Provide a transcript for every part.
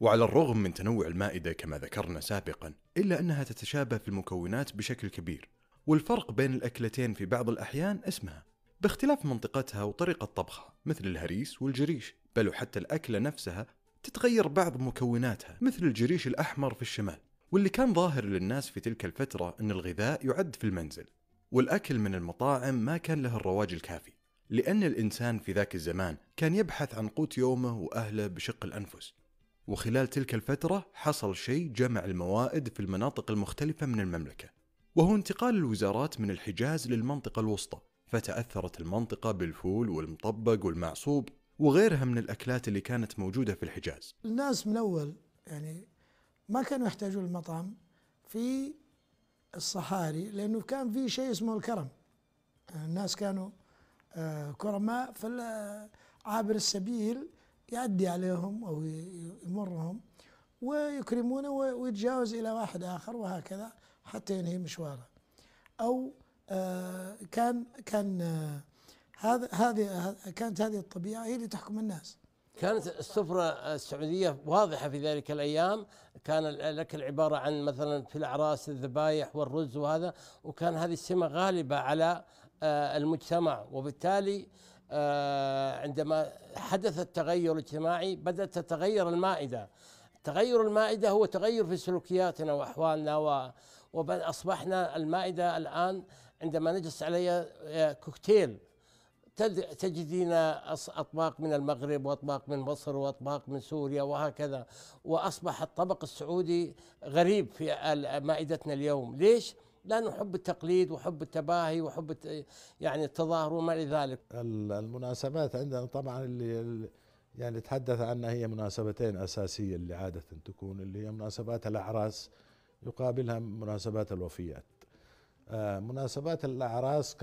وعلى الرغم من تنوع المائدة كما ذكرنا سابقا، إلا أنها تتشابه في المكونات بشكل كبير، والفرق بين الأكلتين في بعض الأحيان اسمها باختلاف منطقتها وطريقة طبخها مثل الهريس والجريش، بل وحتى الأكلة نفسها تتغير بعض مكوناتها مثل الجريش الأحمر في الشمال، واللي كان ظاهر للناس في تلك الفترة أن الغذاء يعد في المنزل، والأكل من المطاعم ما كان له الرواج الكافي، لأن الإنسان في ذاك الزمان كان يبحث عن قوت يومه وأهله بشق الأنفس. وخلال تلك الفترة حصل شيء جمع الموائد في المناطق المختلفة من المملكة، وهو انتقال الوزارات من الحجاز للمنطقة الوسطى، فتأثرت المنطقة بالفول والمطبق والمعصوب وغيرها من الأكلات اللي كانت موجودة في الحجاز. الناس من أول يعني ما كانوا يحتاجون المطعم في الصحاري، لأنه كان في شيء اسمه الكرم، الناس كانوا كرماء، فعابر السبيل يعدي عليهم أو يمرهم ويكرمونه ويتجاوز إلى واحد آخر وهكذا حتى ينهي مشواره. أو كانت هذه الطبيعة هي اللي تحكم الناس. كانت السفرة السعودية واضحة في ذلك الأيام، كان الأكل عبارة عن مثلا في الأعراس الذبايح والرز وهذا، وكان هذه السمة غالبة على المجتمع، وبالتالي عندما حدث التغير الاجتماعي بدأت تتغير المائدة. تغير المائدة هو تغير في سلوكياتنا وأحوالنا، وأصبحنا المائدة الآن عندما نجلس عليها كوكتيل، تجدين أطباق من المغرب وأطباق من مصر وأطباق من سوريا وهكذا، وأصبح الطبق السعودي غريب في مائدتنا اليوم. ليش؟ لأنه حب التقليد وحب التباهي وحب يعني التظاهر وما لذلك. المناسبات عندنا طبعا اللي يعني تحدث عنها هي مناسبتين أساسية اللي عادة تكون، اللي هي مناسبات الأعراس يقابلها مناسبات الوفيات. مناسبات الأعراس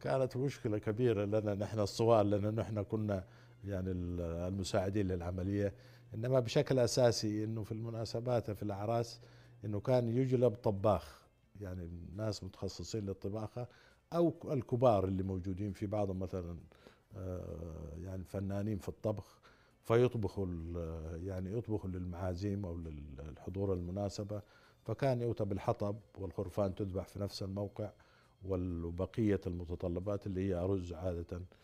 كانت مشكلة كبيرة لنا نحن الصوال، لأننا نحن كنا يعني المساعدين للعملية، إنما بشكل أساسي إنه في المناسبات في الأعراس إنه كان يجلب طباخ، يعني ناس متخصصين للطباخة أو الكبار اللي موجودين في بعضهم مثلا يعني فنانين في الطبخ، فيطبخوا يعني يطبخوا للمعازيم أو للحضور المناسبة، فكان يؤتى بالحطب والخرفان تذبح في نفس الموقع، وبقية المتطلبات اللي هي أرز عادة